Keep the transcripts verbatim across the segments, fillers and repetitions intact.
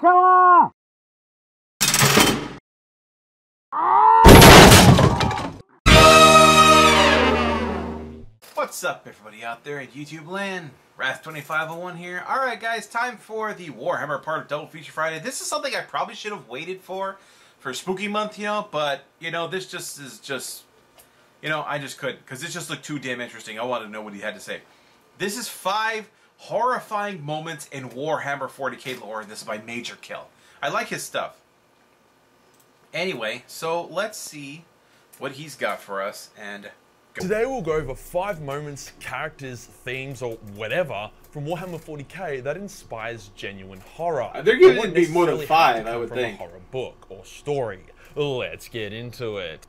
Conqueror! What's up, everybody out there at YouTube land? Wrath twenty-five oh one here. Alright guys, time for the Warhammer part of Double Feature Friday. This is something I probably should have waited for, for Spooky Month, you know, but, you know, this just is just, you know, I just couldn't, because this just looked too damn interesting. I wanted to know what he had to say. This is five horrifying moments in Warhammer forty K lore, and this is by Major Kill. I like his stuff. Anyway, so let's see what he's got for us and go. Today we'll go over five moments, characters, themes, or whatever from Warhammer forty K that inspires genuine horror. Uh, they're going to be more than five, I would from think. A horror book or story. Let's get into it.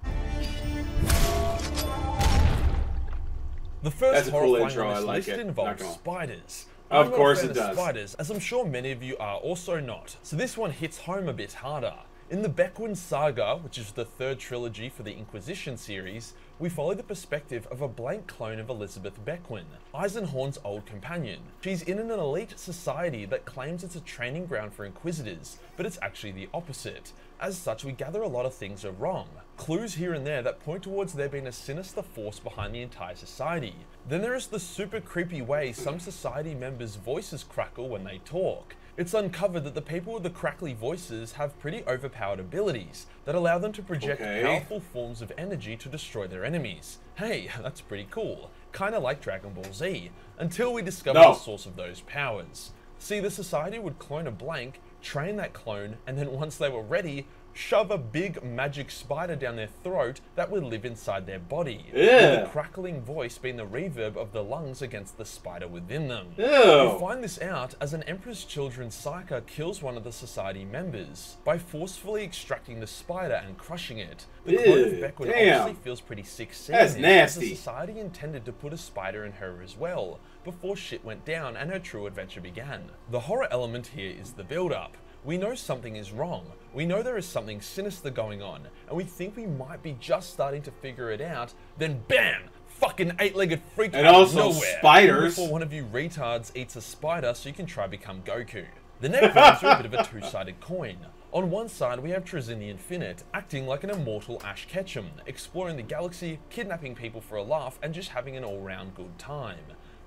The first horror cool intro, I like it. Involves spiders. Of course it does. Spiders, as I'm sure many of you are also not. So this one hits home a bit harder. In the Bequin Saga, which is the third trilogy for the Inquisition series, we follow the perspective of a blank clone of Elizabeth Bequin, Eisenhorn's old companion. She's in an elite society that claims it's a training ground for Inquisitors, but it's actually the opposite. As such, we gather a lot of things are wrong. Clues here and there that point towards there being a sinister force behind the entire society. Then there is the super creepy way some society members' voices crackle when they talk. It's uncovered that the people with the crackly voices have pretty overpowered abilities that allow them to project okay. powerful forms of energy to destroy their enemies. Hey, that's pretty cool. Kinda like Dragon Ball Z, until we discover no. the source of those powers. See, the society would clone a blank, train that clone, and then once they were ready, shove a big magic spider down their throat that would live inside their body, yeah. with the crackling voice being the reverb of the lungs against the spider within them. Ew. You find this out as an Emperor's Children Psyker kills one of the society members by forcefully extracting the spider and crushing it. The clone of Bequin obviously feels pretty sick season, as the society intended to put a spider in her as well, before shit went down and her true adventure began. The horror element here is the build-up. We know something is wrong, we know there is something sinister going on, and we think we might be just starting to figure it out, then BAM! Fucking eight-legged freak out of nowhere! And also spiders! Before one of you retards eats a spider so you can try become Goku. The Necrons are a bit of a two-sided coin. On one side, we have Trazyn the Infinite, acting like an immortal Ash Ketchum, exploring the galaxy, kidnapping people for a laugh, and just having an all-round good time.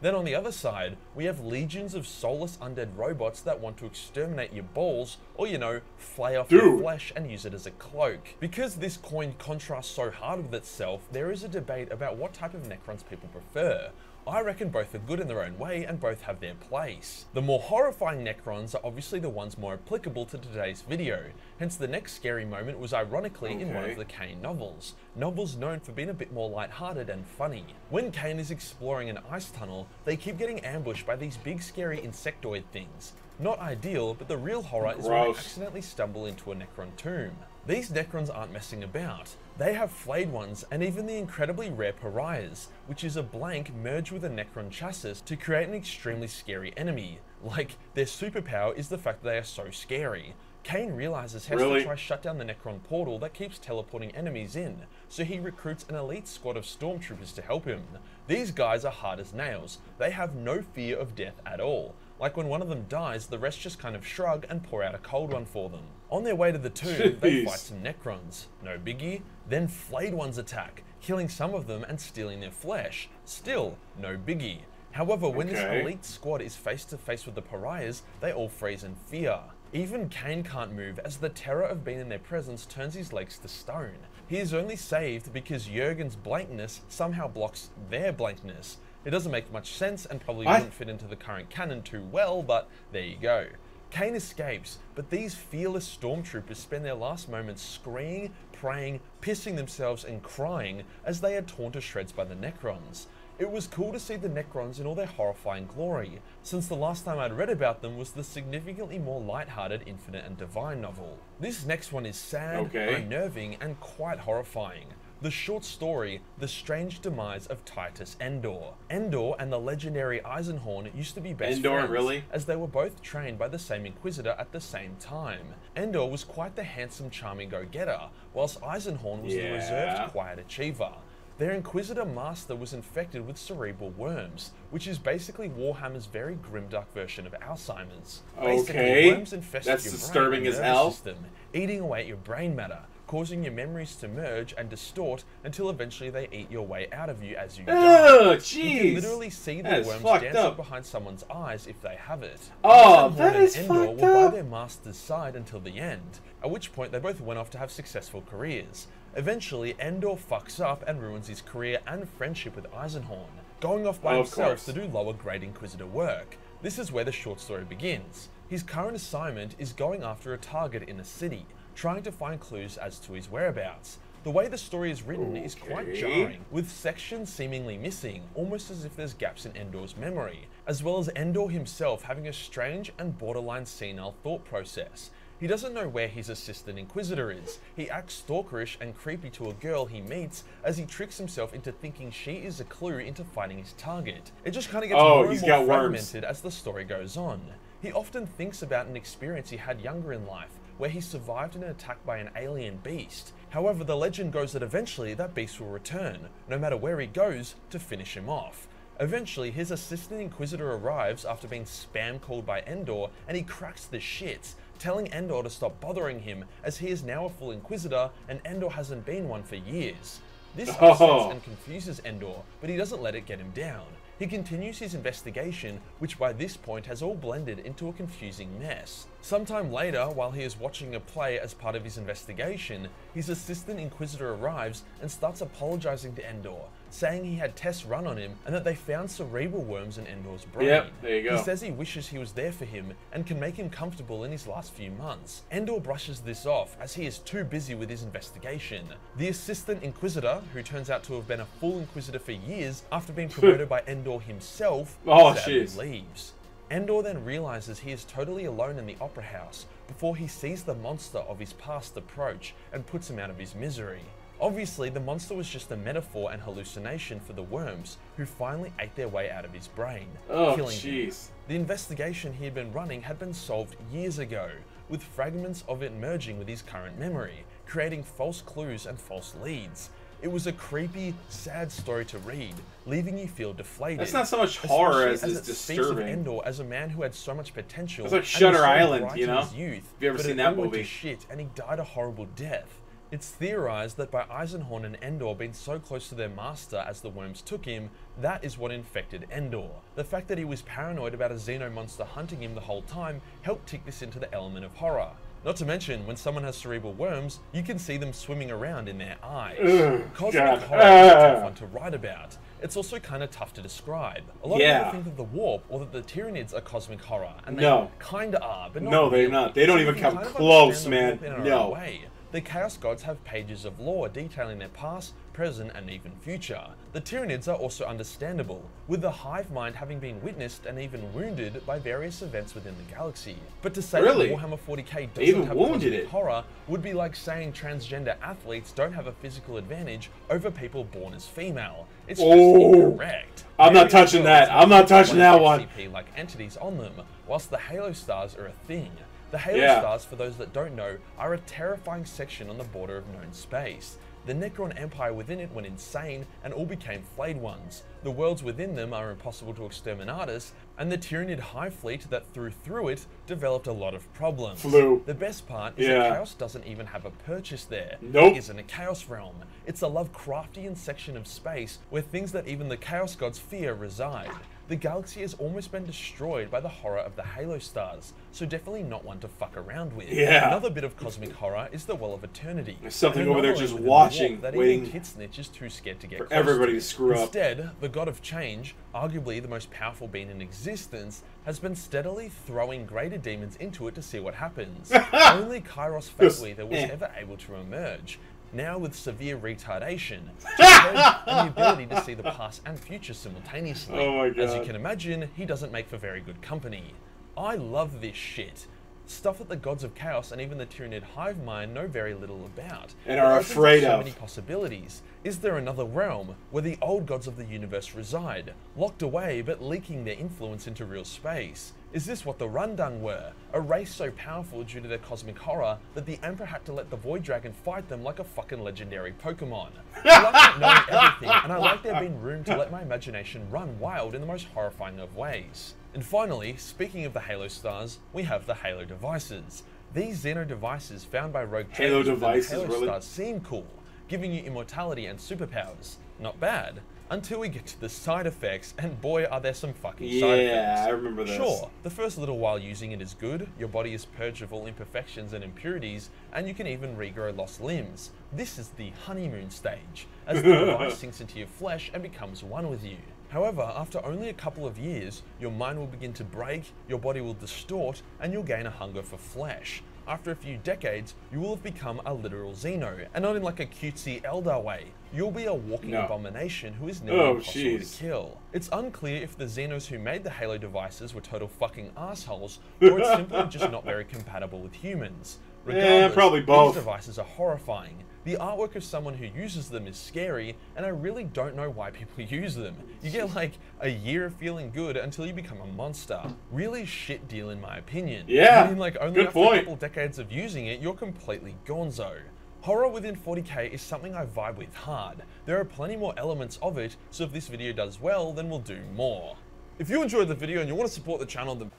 Then on the other side, we have legions of soulless undead robots that want to exterminate your balls, or you know, flay off Dude. your flesh and use it as a cloak. Because this coin contrasts so hard with itself, there is a debate about what type of Necrons people prefer. I reckon both are good in their own way and both have their place. The more horrifying Necrons are obviously the ones more applicable to today's video, hence the next scary moment was ironically okay. in one of the Cain novels, novels known for being a bit more lighthearted and funny. When Cain is exploring an ice tunnel, they keep getting ambushed by these big scary insectoid things. Not ideal, but the real horror Gross. is when they accidentally stumble into a Necron tomb. These Necrons aren't messing about. They have flayed ones and even the incredibly rare Pariahs, which is a blank merged with a Necron chassis to create an extremely scary enemy. Like, their superpower is the fact that they are so scary. Cain realizes he has really? to try shut down the Necron portal that keeps teleporting enemies in, so he recruits an elite squad of stormtroopers to help him. These guys are hard as nails. They have no fear of death at all. Like when one of them dies, the rest just kind of shrug and pour out a cold one for them. On their way to the tomb, Jeez. they fight some Necrons. No biggie. Then flayed ones attack, killing some of them and stealing their flesh. Still, no biggie. However, when okay. this elite squad is face to face with the Pariahs, they all freeze in fear. Even Cain can't move as the terror of being in their presence turns his legs to stone. He is only saved because Jurgen's blankness somehow blocks their blankness. It doesn't make much sense and probably I... wouldn't fit into the current canon too well, but there you go. Cain escapes, but these fearless stormtroopers spend their last moments screaming, praying, pissing themselves and crying as they are torn to shreds by the Necrons. It was cool to see the Necrons in all their horrifying glory, since the last time I'd read about them was the significantly more lighthearted Infinite and Divine novel. This next one is sad, okay. unnerving, and quite horrifying. The short story, The Strange Demise of Titus Endor. Endor and the legendary Eisenhorn used to be best Endor, friends, really? as they were both trained by the same Inquisitor at the same time. Endor was quite the handsome, charming go-getter, whilst Eisenhorn was yeah. the reserved, quiet achiever. Their Inquisitor Master was infected with cerebral worms, which is basically Warhammer's very grimdark version of Alzheimer's. Basically, okay, worms infest that's your disturbing brain as hell. System, eating away at your brain matter, causing your memories to merge and distort until eventually they eat your way out of you as you oh, die. Geez. You can literally see the worms dancing up behind someone's eyes if they have it. Oh, that is fucked up. Endor were by their master's side until the end, at which point they both went off to have successful careers. Eventually, Endor fucks up and ruins his career and friendship with Eisenhorn, going off by oh, himself to do lower-grade Inquisitor work. This is where the short story begins. His current assignment is going after a target in a city, trying to find clues as to his whereabouts. The way the story is written okay. is quite jarring, with sections seemingly missing, almost as if there's gaps in Endor's memory, as well as Endor himself having a strange and borderline senile thought process. He doesn't know where his assistant Inquisitor is. He acts stalkerish and creepy to a girl he meets as he tricks himself into thinking she is a clue into finding his target. It just kind of gets oh, more and more fragmented worms. as the story goes on. He often thinks about an experience he had younger in life, where he survived an attack by an alien beast. However, the legend goes that eventually that beast will return, no matter where he goes, to finish him off. Eventually, his assistant Inquisitor arrives after being spam called by Endor, and he cracks the shits, telling Endor to stop bothering him, as he is now a full Inquisitor and Endor hasn't been one for years. This upsets oh. and confuses Endor, but he doesn't let it get him down. He continues his investigation, which by this point has all blended into a confusing mess. Sometime later, while he is watching a play as part of his investigation, his assistant Inquisitor arrives and starts apologizing to Endor, saying he had tests run on him and that they found cerebral worms in Endor's brain. Yep, there you go. He says he wishes he was there for him and can make him comfortable in his last few months. Endor brushes this off as he is too busy with his investigation. The assistant Inquisitor, who turns out to have been a full Inquisitor for years after being promoted by Endor himself, oh, sadly leaves. Endor then realizes he is totally alone in the opera house before he sees the monster of his past approach and puts him out of his misery. Obviously, the monster was just a metaphor and hallucination for the worms, who finally ate their way out of his brain, oh, killing jeez. him. The investigation he had been running had been solved years ago, with fragments of it merging with his current memory, creating false clues and false leads. It was a creepy, sad story to read, leaving you feel deflated. That's not so much horror as, as it's disturbing. Of Endor as a man who had so much potential. It's like Shutter Island, you know? Have you ever seen that movie? Shit, and he died a horrible death. It's theorized that by Eisenhorn and Endor being so close to their master as the worms took him, that is what infected Endor. The fact that he was paranoid about a xeno monster hunting him the whole time helped tick this into the element of horror. Not to mention, when someone has cerebral worms, you can see them swimming around in their eyes. Ugh, Cosmic God. horror is a tough one to write about. It's also kind of tough to describe. A lot yeah. of people think of the warp or that the Tyranids are cosmic horror, and they no. kind of are, but not no, really. They're not. They don't even come kind of close, man. No. Way. The Chaos Gods have pages of lore detailing their past, present, and even future. The Tyranids are also understandable, with the hive mind having been witnessed and even wounded by various events within the galaxy. But to say really? that Warhammer forty K doesn't have cosmic horror would be like saying transgender athletes don't have a physical advantage over people born as female. It's just oh, incorrect. I'm not touching that. I'm not touching that one. Like entities on them, whilst the Halo Stars are a thing. The Halo yeah. Stars, for those that don't know, are a terrifying section on the border of known space. The Necron Empire within it went insane and all became flayed ones. The worlds within them are impossible to exterminatus, and the Tyranid High Fleet that threw through it developed a lot of problems. Flew. The best part is yeah. that Chaos doesn't even have a purchase there. Nope. It isn't a Chaos realm. It's a Lovecraftian section of space where things that even the Chaos Gods fear reside. The galaxy has almost been destroyed by the horror of the Halo Stars, so definitely not one to fuck around with. Yeah. Another bit of cosmic horror is the Well of Eternity. There's something over there just watching, that waiting even Kitsnitch is too scared to get for close everybody to screw up. Instead, the God of Change, arguably the most powerful being in existence, has been steadily throwing greater demons into it to see what happens. Only Kairos Fateweaver was eh. ever able to emerge, now with severe retardation, and the ability to see the past and future simultaneously. Oh my God. As you can imagine, he doesn't make for very good company. I love this shit. Stuff that the Gods of Chaos and even the Tyranid Hive Mind know very little about. And are afraid of. So many possibilities. Is there another realm where the old gods of the universe reside, locked away but leaking their influence into real space? Is this what the Rundung were? A race so powerful due to their cosmic horror that the Emperor had to let the Void Dragon fight them like a fucking legendary Pokemon. I love not knowing everything, and I like there being room to let my imagination run wild in the most horrifying of ways. And finally, speaking of the Halo Stars, we have the Halo Devices. These Xeno devices found by rogue Halo devices Halo really? Stars seem cool, giving you immortality and superpowers. Not bad. Until we get to the side effects, and boy are there some fucking yeah, side effects. Yeah, I remember this. Sure, the first little while using it is good, your body is purged of all imperfections and impurities, and you can even regrow lost limbs. This is the honeymoon stage, as the device sinks into your flesh and becomes one with you. However, after only a couple of years, your mind will begin to break, your body will distort, and you'll gain a hunger for flesh. After a few decades, you will have become a literal Xeno, and not in like a cutesy Eldar way. You'll be a walking no. abomination who is nearly oh, impossible geez. to kill. It's unclear if the Xenos who made the Halo devices were total fucking assholes, or it's simply just not very compatible with humans. Regardless, yeah, probably both. These devices are horrifying. The artwork of someone who uses them is scary, and I really don't know why people use them. You get like a year of feeling good until you become a monster. Really shit deal in my opinion. Yeah, I mean, like only good after point. a couple decades of using it, you're completely gonzo. Horror within forty K is something I vibe with hard. There are plenty more elements of it, so if this video does well, then we'll do more. If you enjoyed the video and you want to support the channel, then...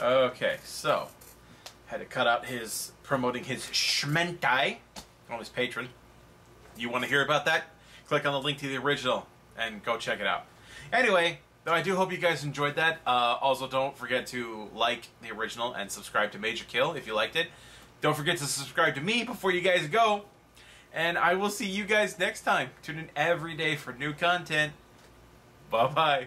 Okay, so, had to cut out his promoting his shmentai. On his Patreon. You want to hear about that? Click on the link to the original and go check it out. Anyway, though, I do hope you guys enjoyed that. Uh, also, don't forget to like the original and subscribe to Major Kill if you liked it. Don't forget to subscribe to me before you guys go. And I will see you guys next time. Tune in every day for new content. Bye-bye.